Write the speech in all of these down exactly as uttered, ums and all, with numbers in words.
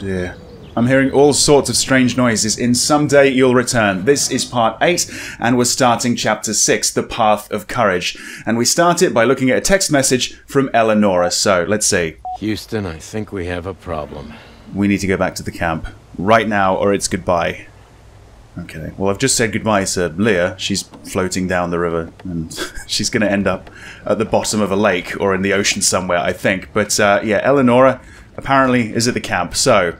dear. I'm hearing all sorts of strange noises in Someday You'll Return. This is part eight, and we're starting chapter six, The Path of Courage. And we start it by looking at a text message from Eleonora, so let's see. Houston, I think we have a problem. We need to go back to the camp. Right now, or it's goodbye. Okay, well I've just said goodbye to Leah. She's floating down the river, and she's going to end up at the bottom of a lake, or in the ocean somewhere, I think. But uh, yeah, Eleonora apparently is at the camp, so...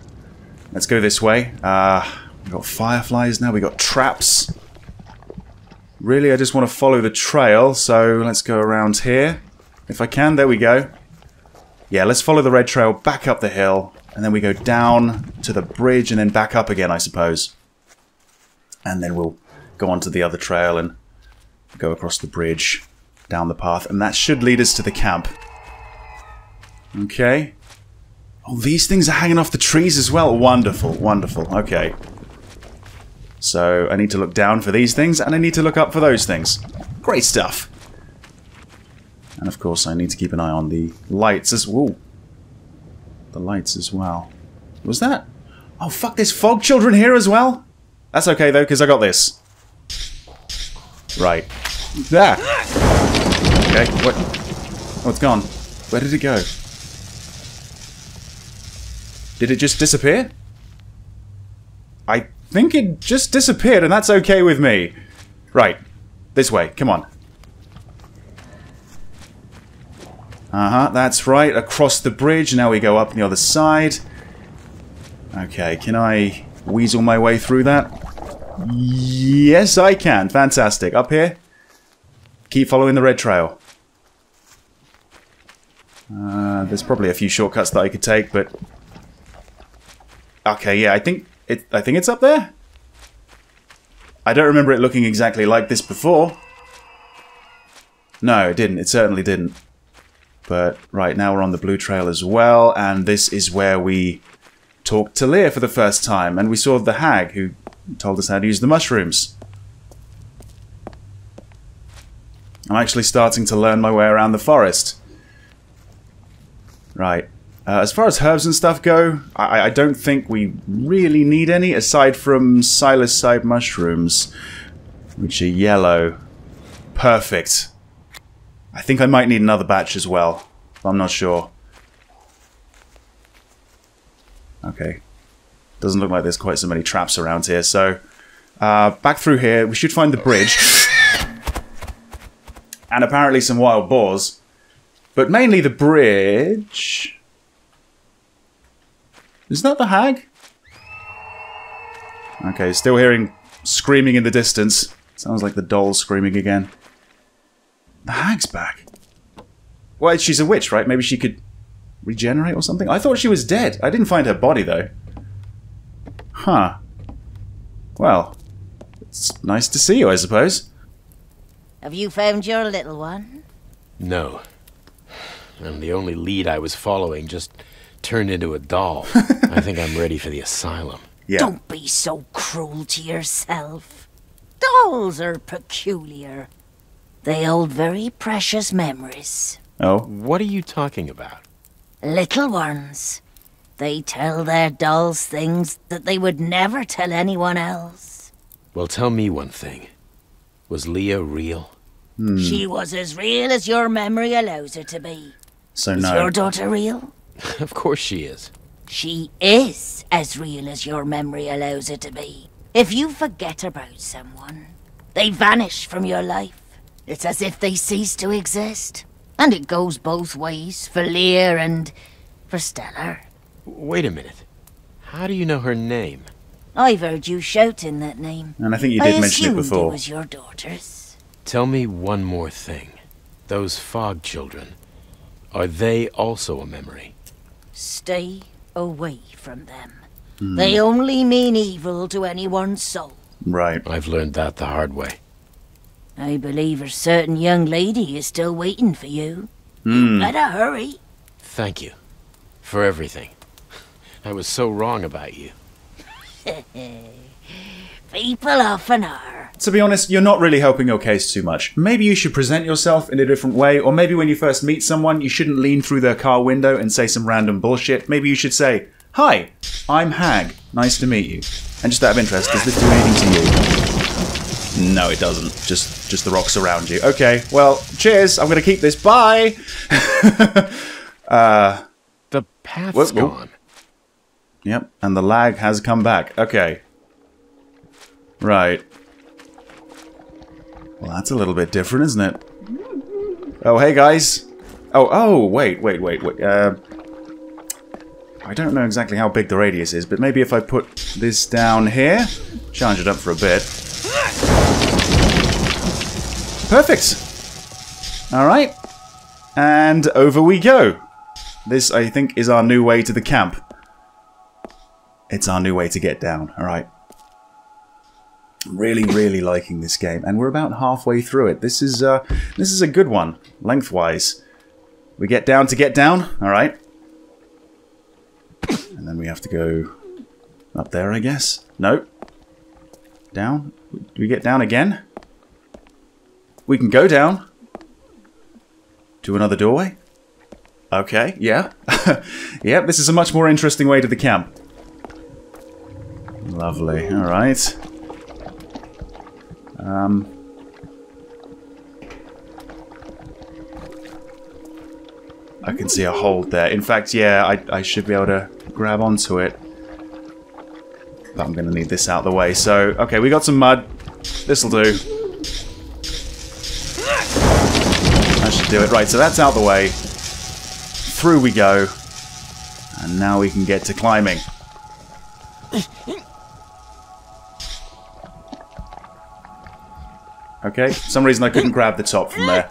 let's go this way. Uh, we've got fireflies now, we've got traps. Really, I just want to follow the trail, so let's go around here. If I can, there we go. Yeah, let's follow the red trail back up the hill, and then we go down to the bridge and then back up again, I suppose. And then we'll go onto the other trail and go across the bridge, down the path, and that should lead us to the camp. Okay. Oh, these things are hanging off the trees as well. Wonderful, wonderful. Okay. So, I need to look down for these things, and I need to look up for those things. Great stuff. And, of course, I need to keep an eye on the lights as well. The lights as well. Was that? Oh, fuck, there's fog children here as well? That's okay, though, because I got this. Right. There. Ah. Okay, what? Oh, it's gone. Where did it go? Did it just disappear? I think it just disappeared, and that's okay with me. Right. This way. Come on. Uh-huh, that's right. Across the bridge. Now we go up the other side. Okay, can I weasel my way through that? Yes, I can. Fantastic. Up here. Keep following the red trail. Uh, there's probably a few shortcuts that I could take, but... okay, yeah, I think it. I think it's up there. I don't remember it looking exactly like this before. No, it didn't. It certainly didn't. But right now we're on the blue trail as well, and this is where we talked to Leah for the first time, and we saw the hag who told us how to use the mushrooms. I'm actually starting to learn my way around the forest. Right. Uh, as far as herbs and stuff go, I, I don't think we really need any, aside from psilocybe mushrooms, which are yellow. Perfect. I think I might need another batch as well. I'm not sure. Okay. Doesn't look like there's quite so many traps around here, so... Uh, back through here, we should find the bridge. And apparently some wild boars. But mainly the bridge... isn't that the hag? Okay, still hearing screaming in the distance. Sounds like the doll screaming again. The hag's back. Well, she's a witch, right? Maybe she could regenerate or something? I thought she was dead. I didn't find her body, though. Huh. Well, it's nice to see you, I suppose. Have you found your little one? No. And the only lead I was following just... turned into a doll. I think I'm ready for the asylum. Yeah. Don't be so cruel to yourself. Dolls are peculiar. They hold very precious memories. Oh? What are you talking about? Little ones. They tell their dolls things that they would never tell anyone else. Well, tell me one thing. Was Leah real? Hmm. She was as real as your memory allows her to be. So no. Is your daughter real? Of course she is. She is as real as your memory allows her to be. If you forget about someone, they vanish from your life. It's as if they cease to exist. And it goes both ways, for Leah and for Stella. Wait a minute. How do you know her name? I've heard you shouting that name. And I think you did I mention it before. It was your daughter's. Tell me one more thing. Those fog children, are they also a memory? Stay away from them. Mm. They only mean evil to anyone's soul. Right. I've learned that the hard way. I believe a certain young lady is still waiting for you. Mm. You better hurry. Thank you. For everything. I was so wrong about you. People often are. To be honest, you're not really helping your case too much. Maybe you should present yourself in a different way, or maybe when you first meet someone, you shouldn't lean through their car window and say some random bullshit. Maybe you should say, Hi, I'm Hag. Nice to meet you. And just out of interest, does this do anything to you? No, it doesn't. Just just the rocks around you. Okay, well, cheers. I'm going to keep this. Bye! uh, the path's whoop, whoop. gone. Yep, and the lag has come back. Okay. Right. Well, that's a little bit different, isn't it? Oh, hey, guys. Oh, oh, wait, wait, wait, wait. Uh, I don't know exactly how big the radius is, but maybe if I put this down here, charge it up for a bit. Perfect. All right. And over we go. This, I think, is our new way to the camp. It's our new way to get down. All right. I'm really, really liking this game, and we're about halfway through it. This is uh, this is a good one, lengthwise. We get down to get down, all right. And then we have to go up there, I guess. Nope. Down. Do we get down again? We can go down to another doorway. Okay. Yeah. Yep. This is a much more interesting way to the camp. Lovely. All right. Um, I can see a hold there. In fact, yeah, I, I should be able to grab onto it. But I'm going to need this out of the way. So, okay, we got some mud. This'll do. That should do it. Right, so that's out of the way. Through we go. And now we can get to climbing. Okay, for some reason I couldn't grab the top from there.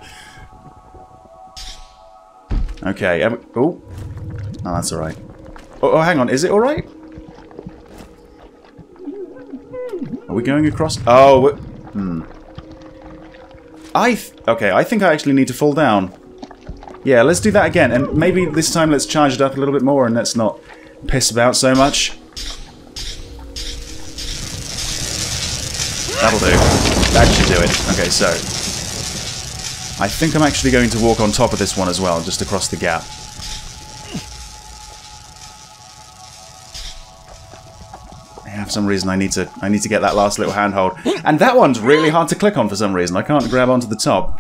Okay, um, oh. Oh, that's alright. Oh, oh, hang on, is it alright? Are we going across? Oh, hmm. I, th okay, I think I actually need to fall down. Yeah, let's do that again, and maybe this time let's charge it up a little bit more and let's not piss about so much. That'll do. That should do it. Okay, so. I think I'm actually going to walk on top of this one as well, just across the gap. Yeah, for some reason I need to I need to get that last little handhold. And that one's really hard to click on for some reason. I can't grab onto the top.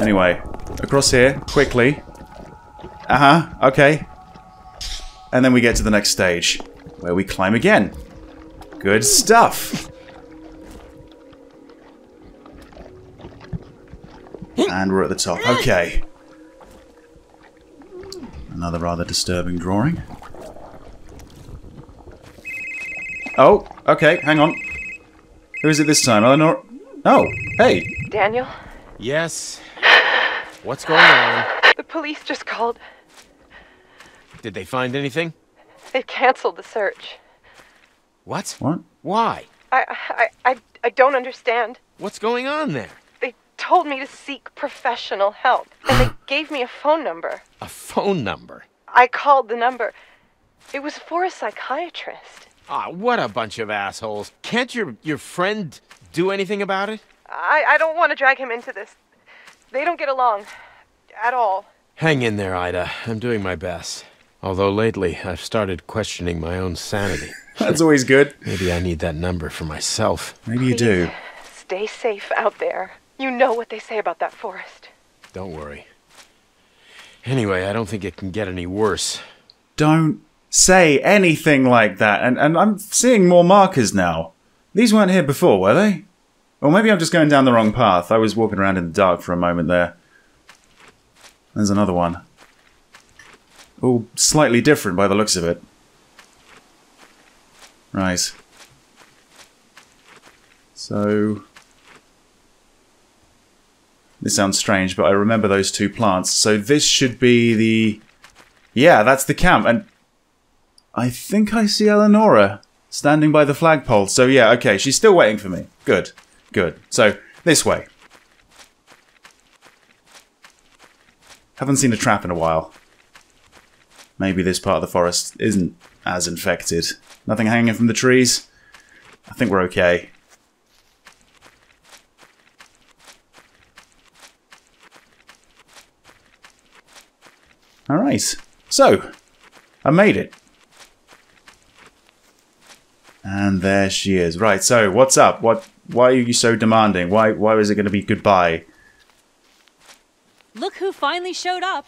Anyway, across here, quickly. Uh-huh, okay. And then we get to the next stage, where we climb again. Good stuff! And we're at the top. Okay. Another rather disturbing drawing. Oh, okay. Hang on. Who is it this time? Eleonora? Oh, hey. Daniel? Yes? What's going on? The police just called. Did they find anything? They canceled the search. What? What? Why? I, I, I, I don't understand. What's going on there? Told me to seek professional help, and they gave me a phone number. A phone number? I called the number. It was for a psychiatrist. Ah, oh, what a bunch of assholes. Can't your, your friend do anything about it? I, I don't want to drag him into this. They don't get along. At all. Hang in there, Ida. I'm doing my best. Although lately, I've started questioning my own sanity. That's always good. Maybe I need that number for myself. Maybe you do. Stay safe out there. You know what they say about that forest. Don't worry. Anyway, I don't think it can get any worse. Don't say anything like that. And, and I'm seeing more markers now. These weren't here before, were they? Or maybe I'm just going down the wrong path. I was walking around in the dark for a moment there. There's another one. All slightly different by the looks of it. Right. So... this sounds strange, but I remember those two plants. So this should be the... yeah, that's the camp. And I think I see Eleonora standing by the flagpole. So yeah, okay, she's still waiting for me. Good, good. So, this way. Haven't seen a trap in a while. Maybe this part of the forest isn't as infected. Nothing hanging from the trees. I think we're okay. Alright, so, I made it. And there she is. Right, so what's up? What? Why are you so demanding? Why, why is it going to be goodbye? Look who finally showed up.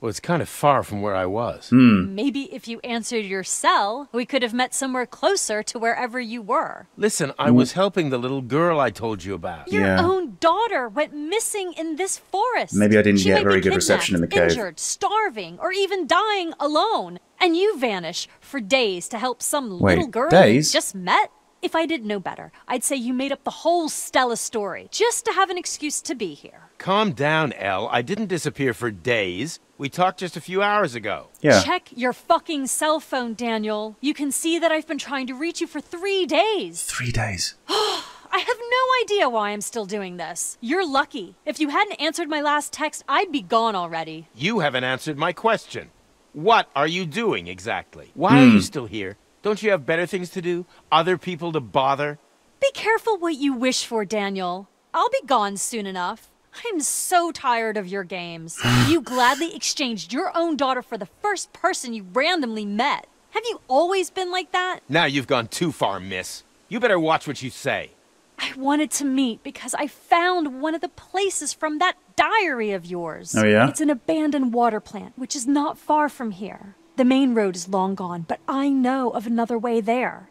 Well, it's kind of far from where I was. Mm. Maybe if you answered your cell, we could have met somewhere closer to wherever you were. Listen, I was helping the little girl I told you about. Your yeah. own daughter went missing in this forest. Maybe I didn't she get very good reception in the cave. Injured, starving, or even dying alone. And you vanish for days to help some Wait, little girl days? You just met? If I didn't know better, I'd say you made up the whole Stella story just to have an excuse to be here. Calm down, Elle. I didn't disappear for days. We talked just a few hours ago. Yeah. Check your fucking cell phone, Daniel. You can see that I've been trying to reach you for three days. Three days. I have no idea why I'm still doing this. You're lucky. If you hadn't answered my last text, I'd be gone already. You haven't answered my question. What are you doing exactly? Why mm. are you still here? Don't you have better things to do? Other people to bother? Be careful what you wish for, Daniel. I'll be gone soon enough. I'm so tired of your games. You gladly exchanged your own daughter for the first person you randomly met. Have you always been like that? Now you've gone too far, miss. You better watch what you say. I wanted to meet because I found one of the places from that diary of yours. Oh, yeah? It's an abandoned water plant, which is not far from here. The main road is long gone, but I know of another way there.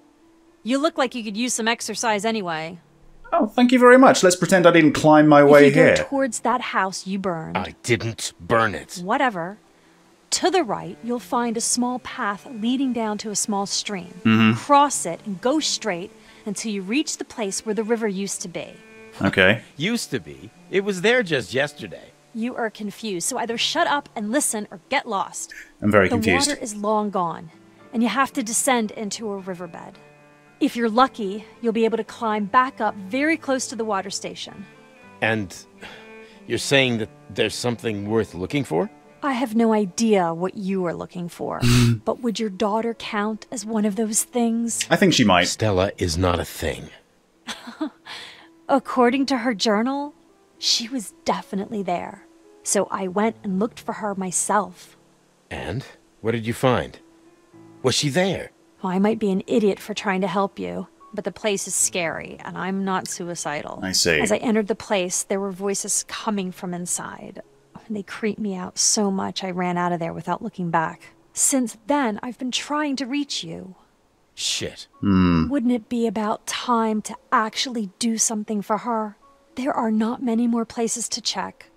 You look like you could use some exercise anyway. Oh, thank you very much. Let's pretend I didn't climb my way here. If you go towards that house you burned. I didn't burn it. Whatever. To the right, you'll find a small path leading down to a small stream. Mm-hmm. Cross it and go straight until you reach the place where the river used to be. Okay. Used to be? It was there just yesterday. You are confused, so either shut up and listen or get lost. I'm very confused. The water is long gone, and you have to descend into a riverbed. If you're lucky, you'll be able to climb back up very close to the water station. And you're saying that there's something worth looking for? I have no idea what you are looking for, but would your daughter count as one of those things? I think she might. Stella is not a thing. According to her journal, she was definitely there. So I went and looked for her myself. And? What did you find? Was she there? Well, I might be an idiot for trying to help you, but the place is scary, and I'm not suicidal. I see. As I entered the place, there were voices coming from inside. They creeped me out so much I ran out of there without looking back. Since then, I've been trying to reach you. Shit. Mm. Wouldn't it be about time to actually do something for her? There are not many more places to check.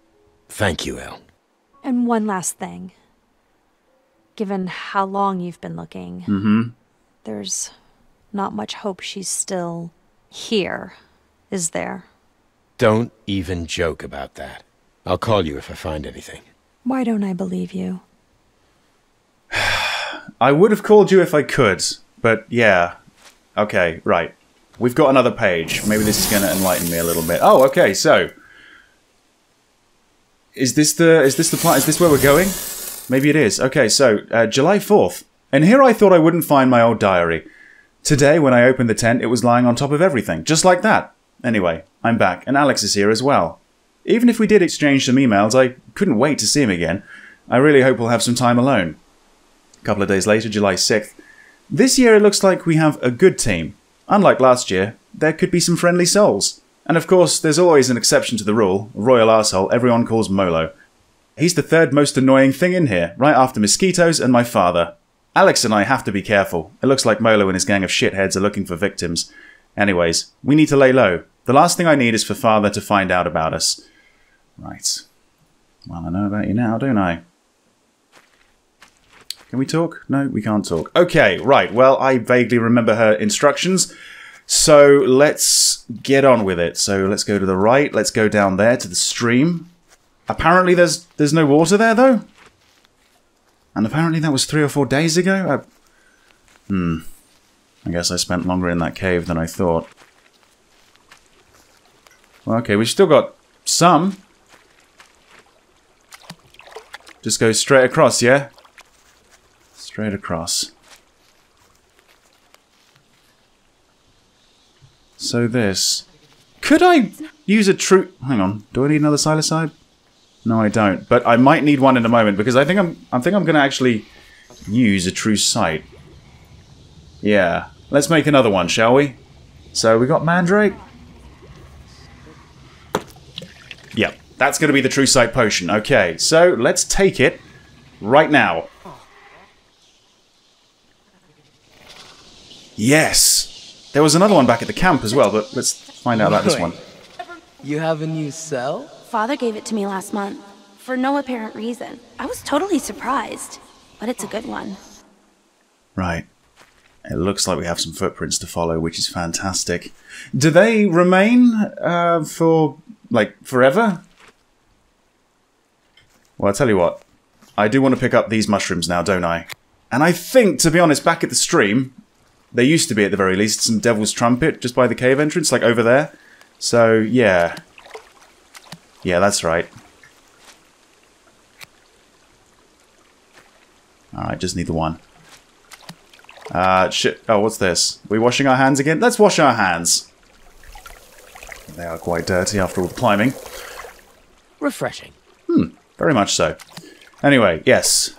Thank you, Elle. And one last thing. Given how long you've been looking... Mm-hmm. There's not much hope she's still here, is there? Don't even joke about that. I'll call you if I find anything. Why don't I believe you? I would have called you if I could, but yeah. Okay, right. We've got another page. Maybe this is going to enlighten me a little bit. Oh, okay, so. Is this the, is this the plan? Is this where we're going? Maybe it is. Okay, so uh, July fourth. And here I thought I wouldn't find my old diary. Today, when I opened the tent, it was lying on top of everything, just like that. Anyway, I'm back, and Alex is here as well. Even if we did exchange some emails, I couldn't wait to see him again. I really hope we'll have some time alone. A couple of days later, July sixth. This year it looks like we have a good team. Unlike last year, there could be some friendly souls. And of course, there's always an exception to the rule, a royal arsehole everyone calls Molo. He's the third most annoying thing in here, right after mosquitoes and my father. Alex and I have to be careful. It looks like Molo and his gang of shitheads are looking for victims. Anyways, we need to lay low. The last thing I need is for Father to find out about us. Right. Well, I know about you now, don't I? Can we talk? No, we can't talk. Okay, right. Well, I vaguely remember her instructions. So let's get on with it. So let's go to the right. Let's go down there to the stream. Apparently there's there's no water there, though. And apparently that was three or four days ago? I... Hmm. I guess I spent longer in that cave than I thought. Well, okay, we've still got some. Just go straight across, yeah? Straight across. So this... Could I use a true... Hang on, do I need another psilocybe? No, I don't. But I might need one in a moment because I think I'm. I think I'm going to actually use a true sight. Yeah, Let's make another one, shall we? So we got Mandrake. Yep, that's going to be the True Sight potion. Okay, so let's take it right now. Yes! There was another one back at the camp as well, but let's find out about this one. You have a new cell? Father gave it to me last month, for no apparent reason. I was totally surprised, but it's a good one. Right. It looks like we have some footprints to follow, which is fantastic. Do they remain uh, for, like, forever? Well, I'll tell you what. I do want to pick up these mushrooms now, don't I? And I think, to be honest, back at the stream... There used to be, at the very least, some Devil's Trumpet just by the cave entrance, like over there. So, yeah. Yeah, that's right. Alright, just need the one. Uh, shit. Oh, what's this? Are we washing our hands again? Let's wash our hands. They are quite dirty after all the climbing. Refreshing. Hmm, very much so. Anyway, yes.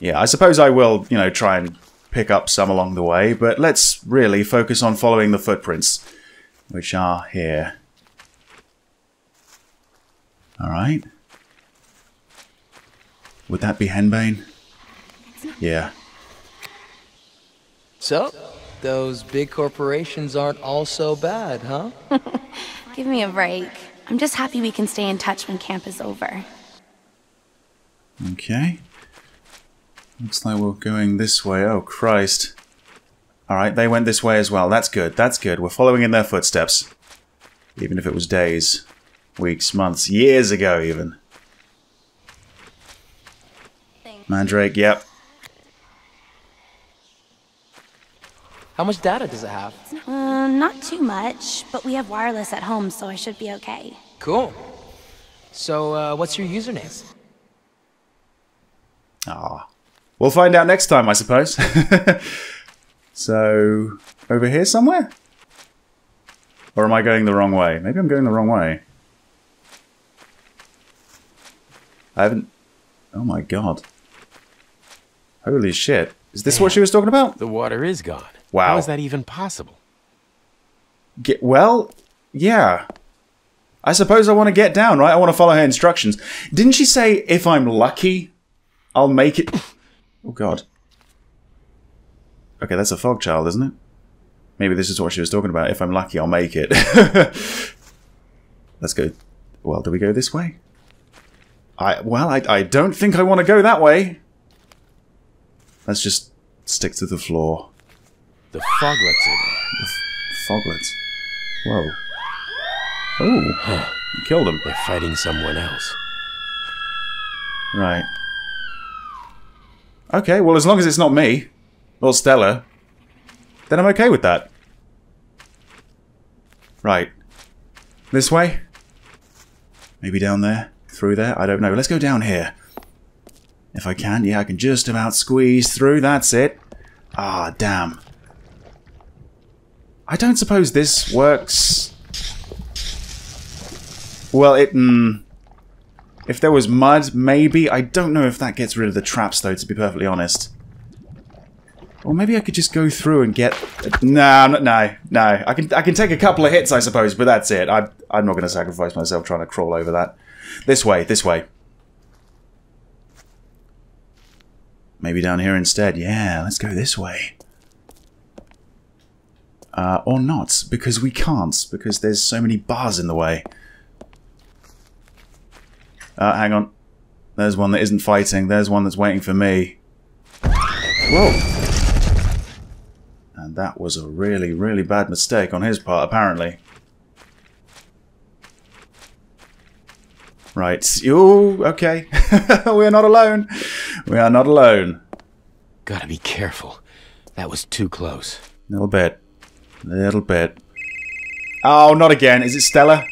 Yeah, I suppose I will, you know, try and... pick up some along the way, but let's really focus on following the footprints, which are here. Alright. Would that be Henbane? Yeah. So, those big corporations aren't all so bad, huh? Give me a break. I'm just happy we can stay in touch when camp is over. Okay. Looks like we're going this way. Oh, Christ. Alright, they went this way as well. That's good. That's good. We're following in their footsteps. Even if it was days, weeks, months, years ago, even. Mandrake, yep. How much data does it have? Uh, not too much, but we have wireless at home, so I should be okay. Cool. So, uh, what's your username? Ah. We'll find out next time, I suppose. So, over here somewhere? Or am I going the wrong way? Maybe I'm going the wrong way. I haven't... Oh my god. Holy shit. Is this Man, what she was talking about? The water is gone. Wow. How is that even possible? Get, well, yeah. I suppose I want to get down, right? I want to follow her instructions. Didn't she say, if I'm lucky, I'll make it... Oh, God. Okay, that's a fog child, isn't it? Maybe this is what she was talking about. If I'm lucky, I'll make it. Let's go... Well, do we go this way? I Well, I, I don't think I want to go that way. Let's just stick to the floor. The foglets are there. The f foglets? Whoa. Oh, huh. You killed them. They're fighting someone else. Right. Okay, well, as long as it's not me, or Stela, then I'm okay with that. Right. This way? Maybe down there? Through there? I don't know. Let's go down here. If I can. Yeah, I can just about squeeze through. That's it. Ah, damn. I don't suppose this works... Well, it... Mm, if there was mud, maybe. I don't know if that gets rid of the traps, though, to be perfectly honest. Or maybe I could just go through and get... Nah, I'm not, no, no. I can I can take a couple of hits, I suppose, but that's it. I, I'm not going to sacrifice myself trying to crawl over that. This way, this way. Maybe down here instead. Yeah, let's go this way. Uh, or not, because we can't, because there's so many bars in the way. Uh, hang on. There's one that isn't fighting. There's one that's waiting for me. Whoa! And that was a really, really bad mistake on his part, apparently. Right. Ooh, okay. We're not alone. We are not alone. Gotta be careful. That was too close. Little bit. Little bit. Oh, not again. Is it Stela?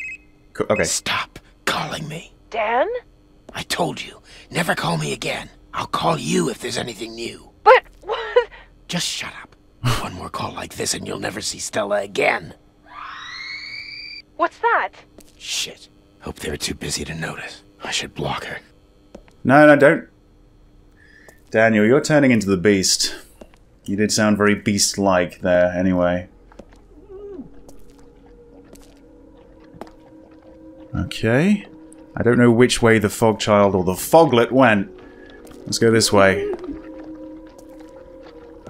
Okay. Stop calling me. Dan? I told you, never call me again. I'll call you if there's anything new. But what? Just shut up. One more call like this and you'll never see Stela again. What's that? Shit. Hope they were too busy to notice. I should block her. No, no, don't. Daniel, you're turning into the beast. You did sound very beast-like there, anyway. Okay. I don't know which way the fog child or the foglet went. Let's go this way.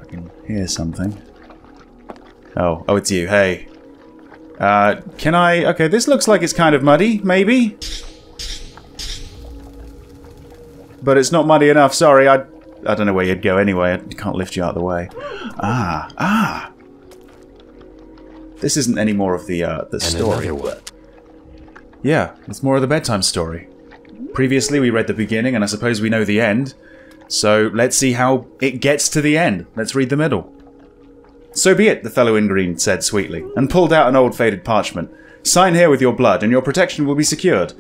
I can hear something. Oh, oh, it's you. Hey. Uh, can I... Okay, this looks like it's kind of muddy, maybe? But it's not muddy enough, sorry. I I don't know where you'd go anyway. I can't lift you out of the way. Ah, ah. This isn't any more of the, uh, the story. Yeah, it's more of the bedtime story. Previously we read the beginning, and I suppose we know the end. So let's see how it gets to the end. Let's read the middle. "So be it," the fellow in green said sweetly, and pulled out an old faded parchment. "Sign here with your blood, and your protection will be secured."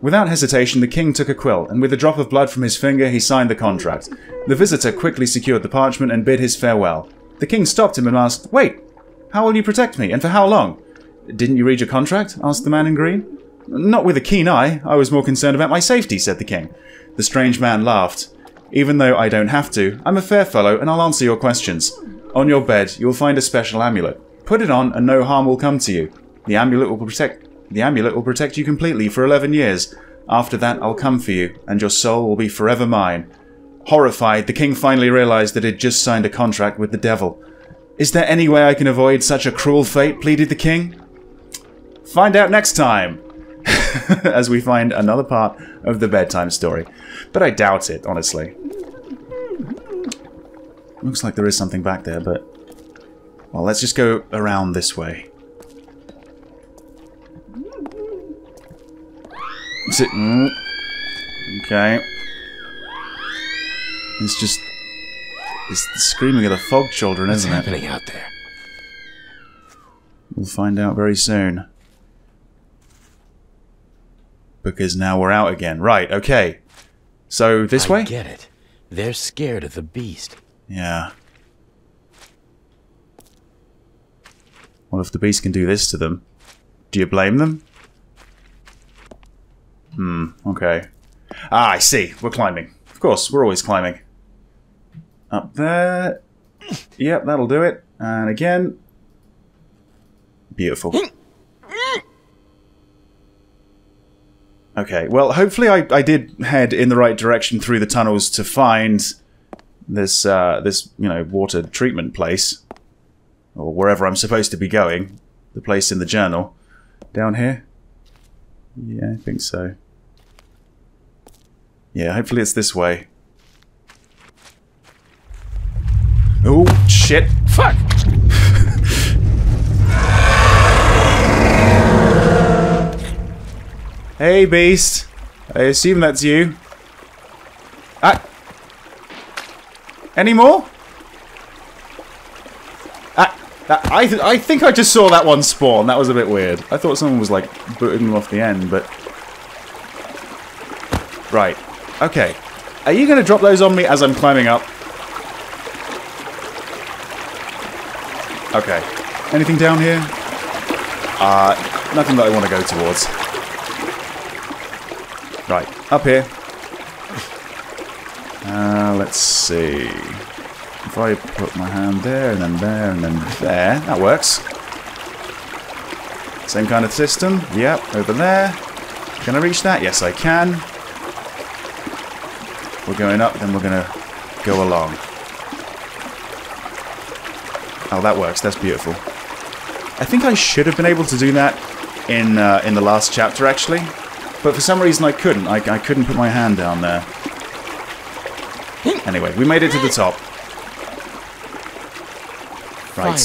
Without hesitation, the king took a quill, and with a drop of blood from his finger, he signed the contract. The visitor quickly secured the parchment and bid his farewell. The king stopped him and asked, "Wait, how will you protect me, and for how long?" "Didn't you read your contract?" asked the man in green. "Not with a keen eye. I was more concerned about my safety," said the king. The strange man laughed. "Even though I don't have to, I'm a fair fellow, and I'll answer your questions. On your bed, you'll find a special amulet. Put it on, and no harm will come to you. The amulet will protect the amulet will protect you completely for eleven years. After that, I'll come for you, and your soul will be forever mine." Horrified, the king finally realized that he'd just signed a contract with the devil. "Is there any way I can avoid such a cruel fate?" pleaded the king. "Find out next time," as we find another part of the bedtime story. But I doubt it, honestly. Looks like there is something back there, but... Well, let's just go around this way. Is it... Mm. Okay. It's just... It's the screaming of the fog children, isn't it? What's happening out there? We'll find out very soon. Because now we're out again. Right, okay. So, this way? I get it. They're scared of the beast. Yeah. Well, if the beast can do this to them, do you blame them? Hmm, okay. Ah, I see. We're climbing. Of course, we're always climbing. Up there. Yep, that'll do it. And again. Beautiful. Okay, well, hopefully I, I did head in the right direction through the tunnels to find... This, uh, this, you know, water treatment place. Or wherever I'm supposed to be going. The place in the journal. Down here? Yeah, I think so. Yeah, hopefully it's this way. Oh, shit! Fuck! Hey, beast! I assume that's you. Ah! Any more? Ah, that, I, th I think I just saw that one spawn. That was a bit weird. I thought someone was, like, booting them off the end, but... Right. Okay. Are you going to drop those on me as I'm climbing up? Okay. Anything down here? Uh, nothing that I want to go towards. Right. Up here. Uh, let's see. If I put my hand there, and then there, and then there. That works. Same kind of system. Yep, over there. Can I reach that? Yes, I can. We're going up, then we're going to go along. Oh, that works. That's beautiful. I think I should have been able to do that in, uh, in the last chapter, actually. But for some reason I couldn't. I, I couldn't put my hand down there. Anyway, we made it to the top. Right.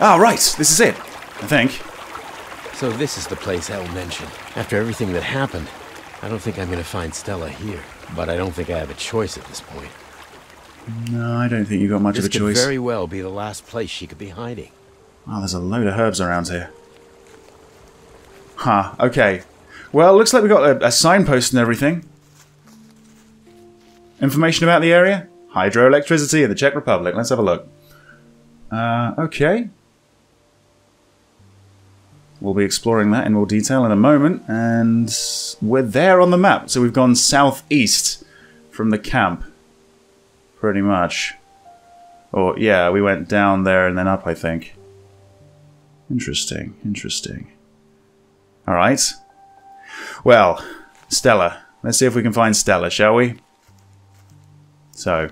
Ah, oh, right. This is it, I think. So this is the place El mentioned. After everything that happened, I don't think I'm going to find Stela here. But I don't think I have a choice at this point. No, I don't think you got much this of a choice. This could very well be the last place she could be hiding. Oh, there's a load of herbs around here. Huh, okay. Well, looks like we got a, a signpost and everything. Information about the area? Hydroelectricity in the Czech Republic. Let's have a look. Uh, okay. We'll be exploring that in more detail in a moment. And we're there on the map. So we've gone southeast from the camp. Pretty much. Or, yeah, we went down there and then up, I think. Interesting, interesting. Alright. Well, Stela. Let's see if we can find Stela, shall we? So, are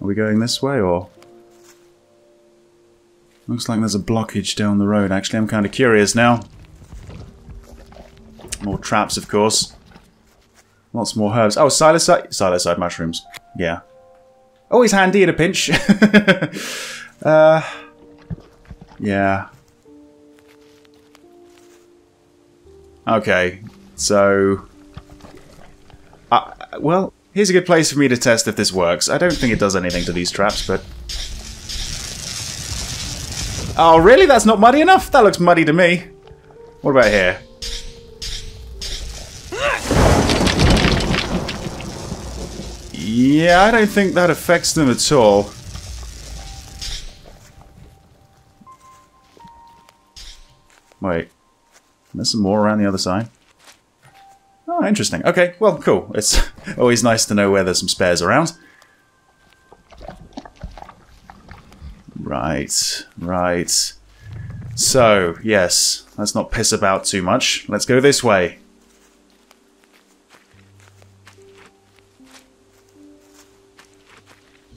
we going this way, or...? Looks like there's a blockage down the road. Actually, I'm kind of curious now. More traps, of course. Lots more herbs. Oh, psilocybe, psilocybe mushrooms. Yeah. Always handy in a pinch. uh, yeah. Okay. So... Uh, well, here's a good place for me to test if this works. I don't think it does anything to these traps, but... Oh, really? That's not muddy enough? That looks muddy to me. What about here? Yeah, I don't think that affects them at all. Wait. There's some more around the other side. Oh, interesting. Okay, well, cool. It's always nice to know where there's some spares around. Right, right. So, yes, let's not piss about too much. Let's go this way.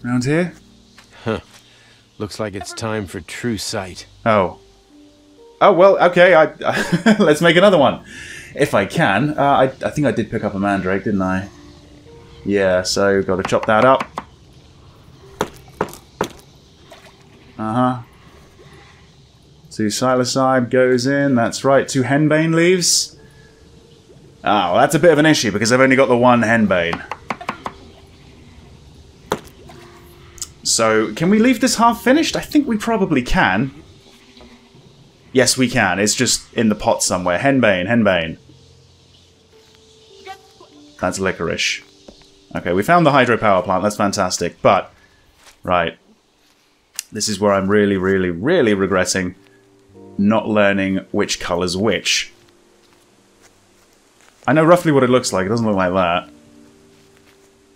Around here? Huh. Looks like it's time for True Sight. Oh. Oh, well, okay, I, I let's make another one. If I can. Uh, I, I think I did pick up a mandrake, didn't I? Yeah, so gotta chop that up. Uh-huh. Two psilocybe goes in, that's right. Two henbane leaves. Oh, that's a bit of an issue because I've only got the one henbane. So, can we leave this half finished? I think we probably can. Yes, we can. It's just in the pot somewhere. Henbane, henbane. That's licorice. Okay, we found the hydropower plant. That's fantastic. But, right. This is where I'm really, really, really regretting not learning which colour's which. I know roughly what it looks like. It doesn't look like that.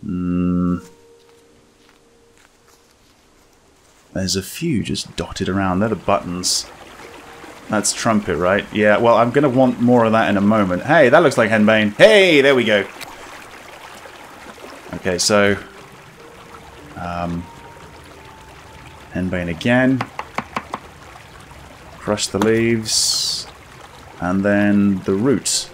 Hmm. There's a few just dotted around. They're the buttons. That's trumpet, right? Yeah, well, I'm going to want more of that in a moment. Hey, that looks like henbane. Hey, there we go. Okay, so... Um... henbane again, crush the leaves, and then the root.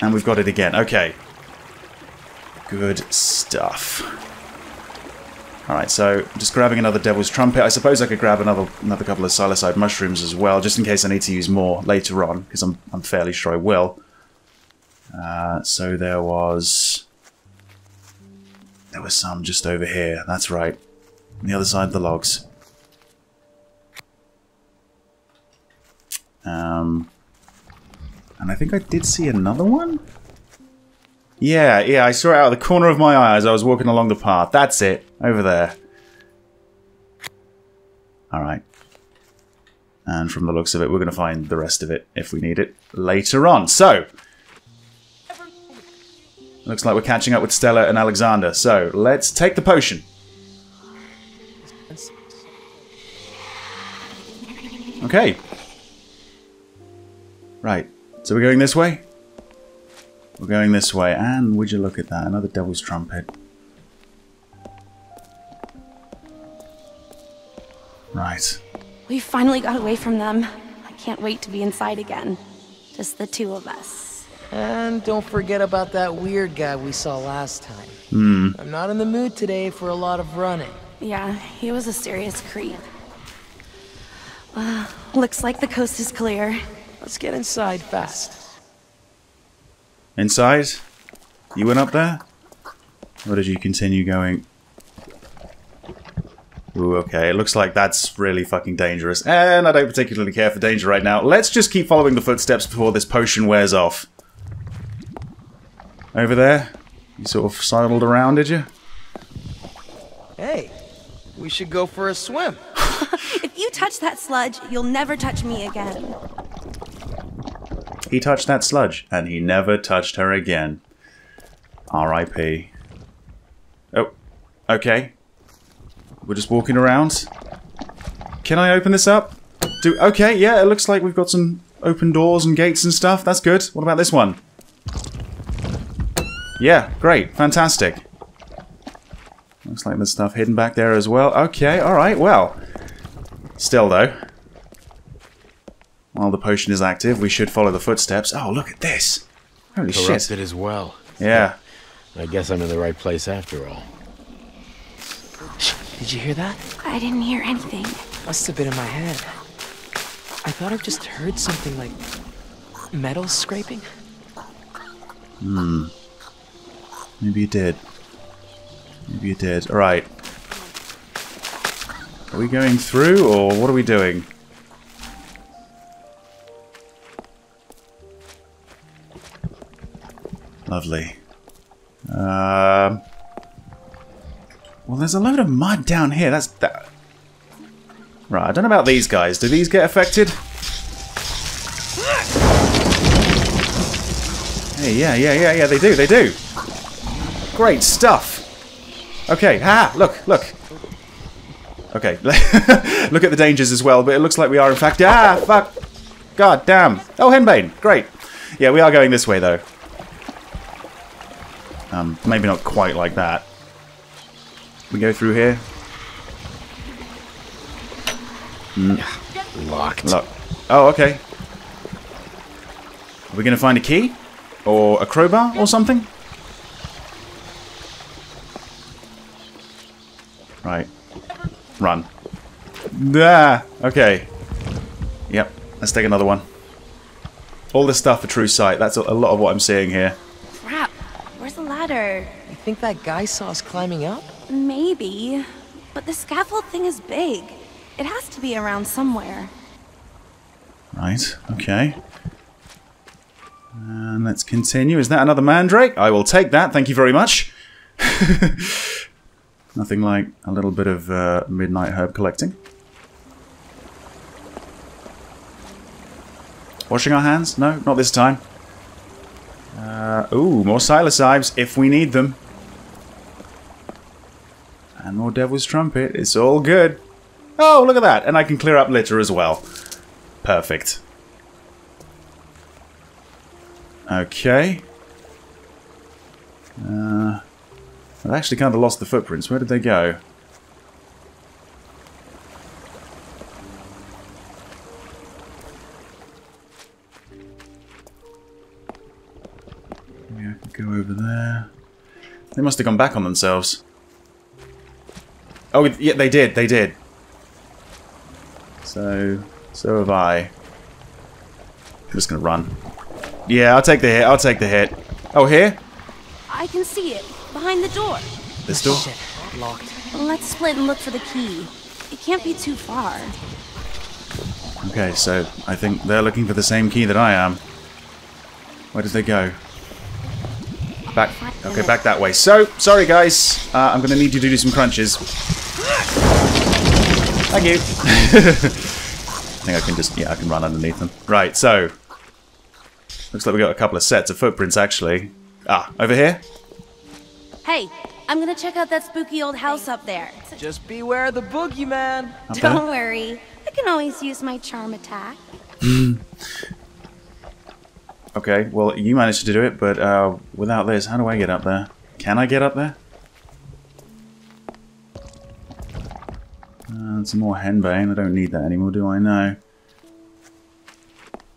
And we've got it again, okay. Good stuff. Alright, so just grabbing another Devil's Trumpet. I suppose I could grab another another couple of psilocybe mushrooms as well, just in case I need to use more later on, because I'm, I'm fairly sure I will. Uh, so there was... There was some just over here, that's right. On the other side of the logs. Um, and I think I did see another one? Yeah, yeah, I saw it out of the corner of my eye as I was walking along the path. That's it, over there. Alright. And from the looks of it, we're going to find the rest of it, if we need it, later on. So... Looks like we're catching up with Stela and Alexander, so let's take the potion. Okay. Right, so we're going this way? We're going this way, and would you look at that, another Devil's Trumpet. Right. We finally got away from them. I can't wait to be inside again. Just the two of us. And don't forget about that weird guy we saw last time. Mm. I'm not in the mood today for a lot of running. Yeah, he was a serious creep. Uh, looks like the coast is clear. Let's get inside fast. Inside? You went up there? Or did you continue going? Ooh, okay. It looks like that's really fucking dangerous. And I don't particularly care for danger right now. Let's just keep following the footsteps before this potion wears off. Over there? You sort of sidled around, did you? Hey, we should go for a swim. If you touch that sludge, you'll never touch me again. He touched that sludge, and he never touched her again. R I P Oh, okay. We're just walking around. Can I open this up? Do okay, yeah, it looks like we've got some open doors and gates and stuff. That's good. What about this one? Yeah, great. Fantastic. Looks like there's stuff hidden back there as well. Okay, alright, well. Still, though. While the potion is active, we should follow the footsteps. Oh, look at this. Holy shit. Corrupted as well. Yeah. I guess I'm in the right place after all. Did you hear that? I didn't hear anything. Must have been in my head. I thought I just heard something like metal scraping. Hmm. Maybe you did. Maybe you did. Alright. Are we going through, or what are we doing? Lovely. Um... Well, there's a load of mud down here. That's that. Right, I don't know about these guys. Do these get affected? Hey, yeah, yeah, yeah, yeah, they do, they do. Great stuff. Okay, ah, look, look. Okay, look at the dangers as well, but it looks like we are, in fact. Ah, fuck. God damn. Oh, Henbane, great. Yeah, we are going this way, though. Um, maybe not quite like that. We go through here. Mm. Locked. Lock. Oh, okay. Are we going to find a key? Or a crowbar or something? Right. Run. Ah, okay. Yep. Let's take another one. All this stuff for True Sight. That's a lot of what I'm seeing here. Crap. Where's the ladder? I think that guy saw us climbing up. Maybe, but the scaffold thing is big. It has to be around somewhere. Right, okay. And let's continue. Is that another mandrake? I will take that, thank you very much. Nothing like a little bit of uh, midnight herb collecting. Washing our hands? No, not this time. Uh, ooh, more psilocybes if we need them. And more Devil's Trumpet. It's all good. Oh, look at that. And I can clear up litter as well. Perfect. Okay. Uh, I've actually kind of lost the footprints. Where did they go? Yeah, I can go over there. They must have gone back on themselves. Oh, yeah, they did, they did. So, so have I. I'm just gonna run. Yeah, I'll take the hit, I'll take the hit. Oh, here? I can see it, behind the door. This door? Shit, locked. Let's split and look for the key. It can't be too far. Okay, so I think they're looking for the same key that I am. Where did they go? Back. Okay, back that way. So, sorry guys, uh, I'm going to need you to do some crunches. Thank you. I think I can just, yeah, I can run underneath them. Right, so. Looks like we got a couple of sets of footprints, actually. Ah, over here? Hey, I'm going to check out that spooky old house up there. Just beware of the boogeyman. Don't worry, I can always use my charm attack. Okay, well, you managed to do it, but uh, without this, how do I get up there? Can I get up there? Uh, some more henbane. I don't need that anymore, do I? No.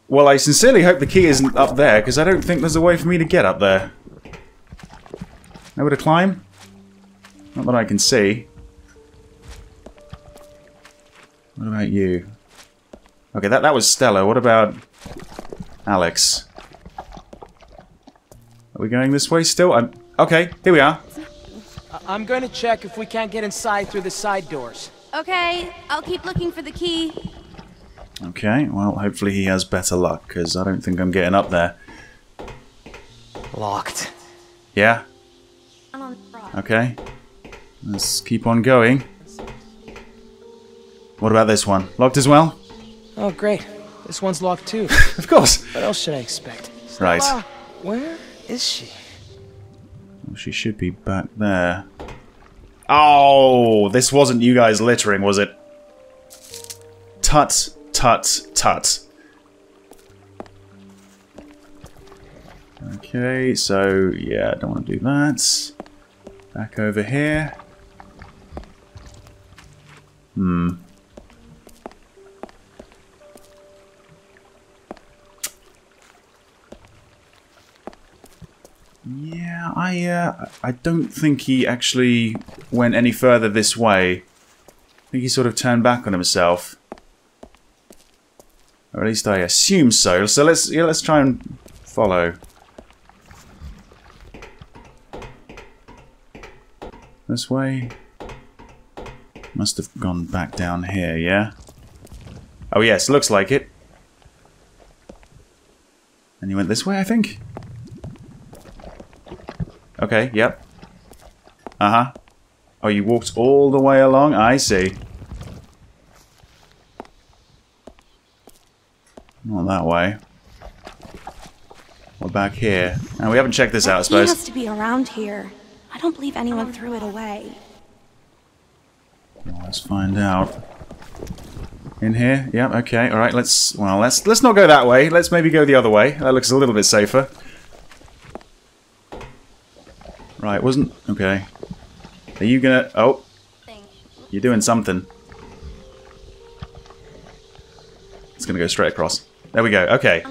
Well, I sincerely hope the key isn't up there, because I don't think there's a way for me to get up there. Nowhere to climb? Not that I can see. What about you? Okay, that, that was Stella. What about Alex? Are we going this way still? I'm, okay, here we are. I'm going to check if we can't get inside through the side doors. Okay, I'll keep looking for the key. Okay, well, hopefully he has better luck, because I don't think I'm getting up there. Locked. Yeah? Okay. Let's keep on going. What about this one? Locked as well? Oh, great. This one's locked too. Of course. What else should I expect? Right. Where? Is she? Well, she should be back there. Oh, this wasn't you guys littering, was it? Tut, tut, tut. Okay, so, yeah, I don't want to do that. Back over here. Hmm. Yeah, I, uh, I don't think he actually went any further this way. I think he sort of turned back on himself. Or at least I assume so. So let's, yeah, let's try and follow. This way. Must have gone back down here, yeah? Oh yes, looks like it. And you went this way, I think? Okay, yep. Uh-huh. Oh, you walked all the way along? I see. Not that way. We're back here. And oh, we haven't checked this out, I suppose. He has to be around here. I don't believe anyone threw it away. Well, let's find out. In here? Yep, okay. All right, let's well, let's let's not go that way. Let's maybe go the other way. That looks a little bit safer. Right, wasn't okay. Are you going to Oh. You're doing something. It's going to go straight across. There we go. Okay.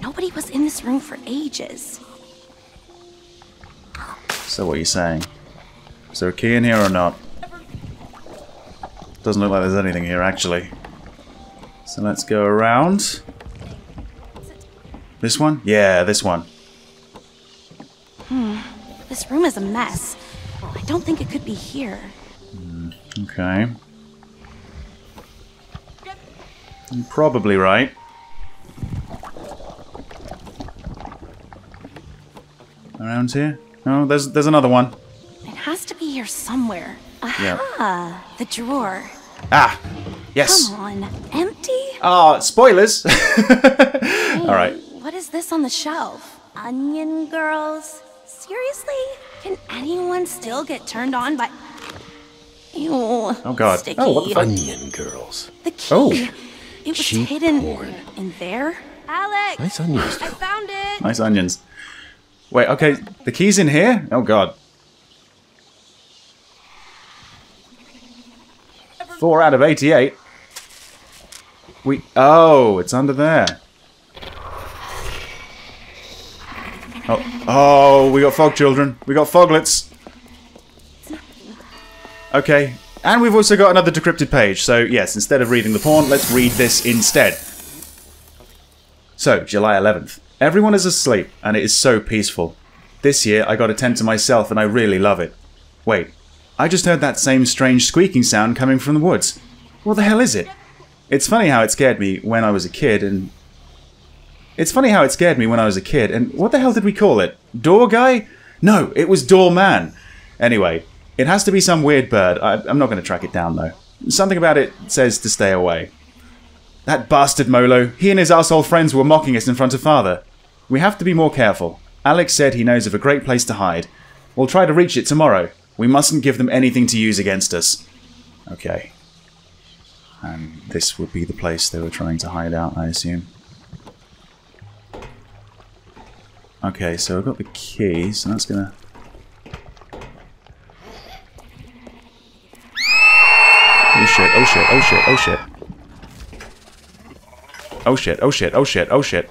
Nobody was in this room for ages. So what are you saying? Is there a key in here or not? Doesn't look like there's anything here, actually. So let's go around. This one? Yeah, this one. Hmm. This room is a mess. I don't think it could be here. Hmm. Okay. You're probably right. Around here? Oh, there's there's another one. It has to be here somewhere. Aha! Yep. The drawer. Ah, yes. Come on, empty? Oh, spoilers. Hey, all right. What is this on the shelf? Onion girls? Seriously? Can anyone still get turned on by... Ew. Oh, God. Sticky. Oh, what the fuck? Onion girls. The key. Oh. It was cheap hidden porn. In there. Alex! Nice onions. I found it. Nice onions. Wait, okay, the key's in here? Oh, God. Four out of eighty-eight. We... Oh, it's under there. Oh, oh, we got fog children. We got foglets. Okay, and we've also got another decrypted page. So, yes, instead of reading the porn, let's read this instead. So, July eleventh. Everyone is asleep, and it is so peaceful. This year, I got a tent to myself, and I really love it. Wait, I just heard that same strange squeaking sound coming from the woods. What the hell is it? It's funny how it scared me when I was a kid, and... It's funny how it scared me when I was a kid, and what the hell did we call it? Door guy? No, it was door man. Anyway, it has to be some weird bird. I, I'm not going to track it down, though. Something about it says to stay away. That bastard Molo. He and his arsehole friends were mocking us in front of Father. We have to be more careful. Alex said he knows of a great place to hide. We'll try to reach it tomorrow. We mustn't give them anything to use against us. Okay. And this would be the place they were trying to hide out, I assume. Okay, so I've got the key, so that's gonna... Oh shit, oh shit, oh shit, oh shit. Oh shit, oh shit, oh shit, oh shit.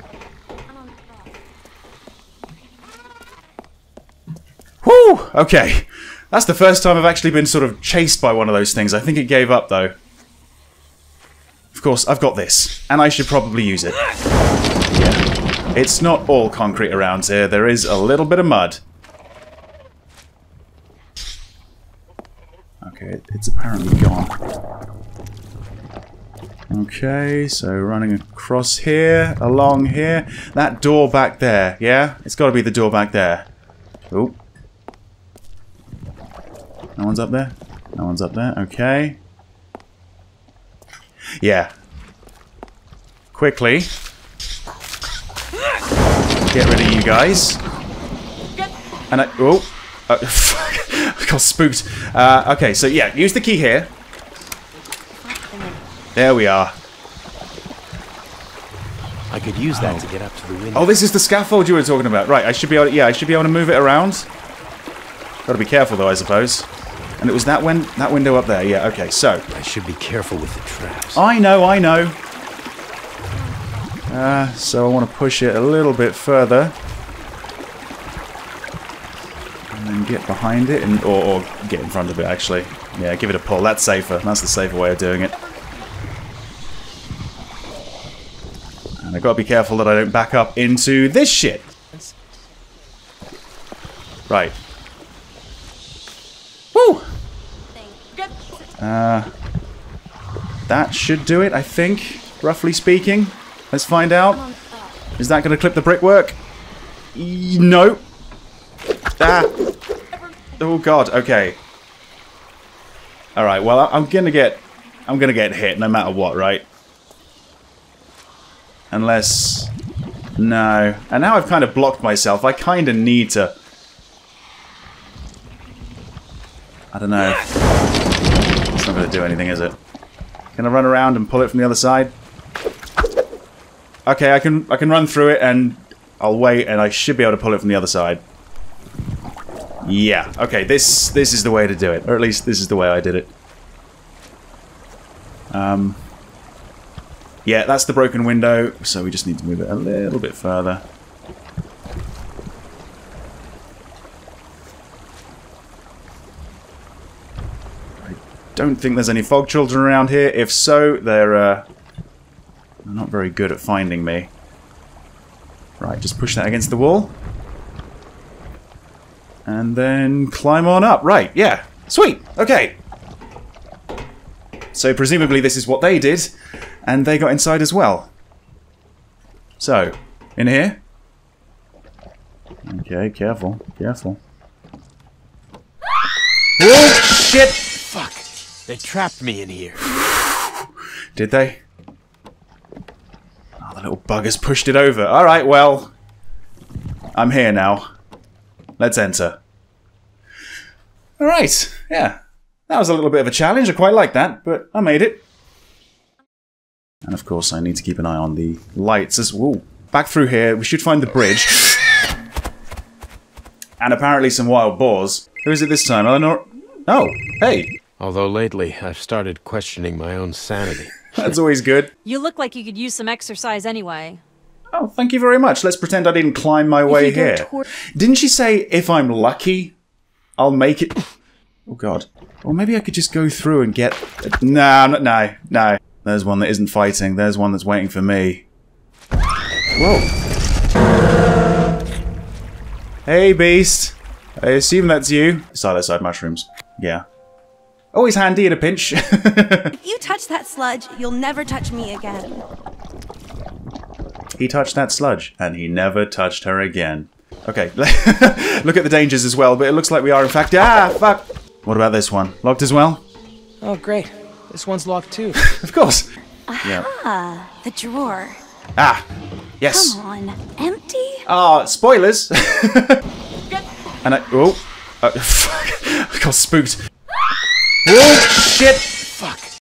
Whew! Okay. That's the first time I've actually been sort of chased by one of those things. I think it gave up, though. Of course, I've got this. And I should probably use it. Yeah. It's not all concrete around here. There is a little bit of mud. Okay, it's apparently gone. Okay, so running across here, along here. That door back there, yeah? It's got to be the door back there. Oh. No one's up there? No one's up there. Okay. Yeah. Quickly. Get rid of you guys. And I... Oh. Uh, fuck. got spooked. Uh, okay, so yeah, use the key here. There we are. I could use that oh. to get up to the window. Oh, this is the scaffold you were talking about. Right, I should be able to, yeah, I should be able to move it around. Gotta be careful though, I suppose. And it was that win that window up there, yeah, okay, so. I should be careful with the traps. I know, I know. Uh, so I want to push it a little bit further. And then get behind it, and or, or get in front of it, actually. Yeah, give it a pull. That's safer. That's the safer way of doing it. And I've got to be careful that I don't back up into this shit. Right. Woo! Uh, that should do it, I think, roughly speaking. Let's find out. Is that going to clip the brickwork? E no. Ah. Oh god. Okay. All right. Well, I'm gonna get. I'm gonna get hit no matter what, right? Unless. No. And now I've kind of blocked myself. I kind of need to. I don't know. It's not gonna do anything, is it? Can I run around and pull it from the other side? Okay, I can I can run through it, and I'll wait, and I should be able to pull it from the other side. Yeah. Okay. This this is the way to do it, or at least this is the way I did it. Um. Yeah, that's the broken window, so we just need to move it a little bit further. I don't think there's any fog children around here. If so, they're. Uh, They're not very good at finding me. Right, just push that against the wall. And then climb on up. Right, yeah. Sweet! Okay. So presumably this is what they did, and they got inside as well. So, in here. Okay, careful, careful. Oh, shit! Fuck. They trapped me in here. Did they? The little buggers pushed it over. Alright, well. I'm here now. Let's enter. Alright, yeah. That was a little bit of a challenge. I quite like that, but I made it. And of course, I need to keep an eye on the lights as well. Back through here, we should find the bridge. And apparently some wild boars. Who is it this time? Eleonora? Oh, hey. Although lately, I've started questioning my own sanity. That's always good. You look like you could use some exercise anyway. Oh, thank you very much. Let's pretend I didn't climb my way here. Didn't she say, if I'm lucky, I'll make it... Oh, God. Or maybe I could just go through and get... No, no, no, no. There's one that isn't fighting. There's one that's waiting for me. Whoa. Hey, beast. I assume that's you. Psilocybe mushrooms. Yeah. Always handy in a pinch. If you touch that sludge, you'll never touch me again. He touched that sludge, and he never touched her again. Okay, look at the dangers as well, but it looks like we are in fact- Ah, fuck! What about this one? Locked as well? Oh, great. This one's locked too. Of course. Aha, yeah. The drawer. Ah, yes. Come on, empty? Ah, uh, spoilers. And I- Oh. Uh, fuck. I got spooked. Oh, shit!